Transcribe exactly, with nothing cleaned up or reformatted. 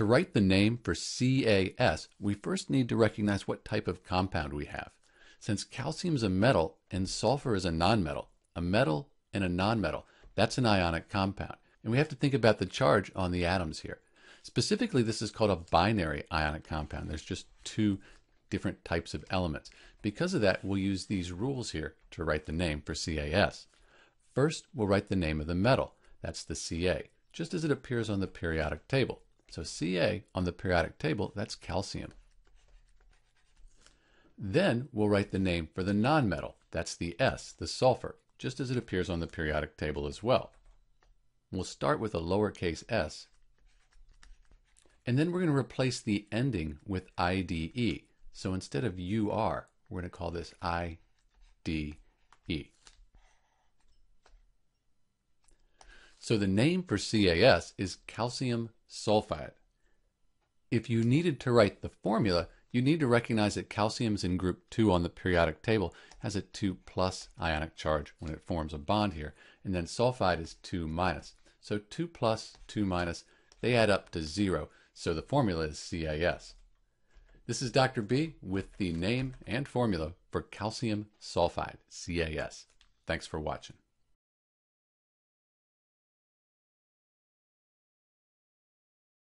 To write the name for C A S, we first need to recognize what type of compound we have. Since calcium is a metal and sulfur is a nonmetal, a metal and a nonmetal, that's an ionic compound. And we have to think about the charge on the atoms here. Specifically, this is called a binary ionic compound. There's just two different types of elements. Because of that, we'll use these rules here to write the name for C A S. First, we'll write the name of the metal. That's the C A, just as it appears on the periodic table. So C A on the periodic table, that's calcium. Then we'll write the name for the nonmetal. That's the S, the sulfur, just as it appears on the periodic table as well. We'll start with a lowercase s, and then we're going to replace the ending with I D E. So instead of U R, we're going to call this I D E. So the name for C A S is calcium sulfide. If you needed to write the formula, you need to recognize that calcium is in group two on the periodic table, has a two plus ionic charge when it forms a bond here, and then sulfide is two minus. So two plus, two minus, they add up to zero, so the formula is C A S. This is Doctor B with the name and formula for calcium sulfide, C A S. Thanks for watching.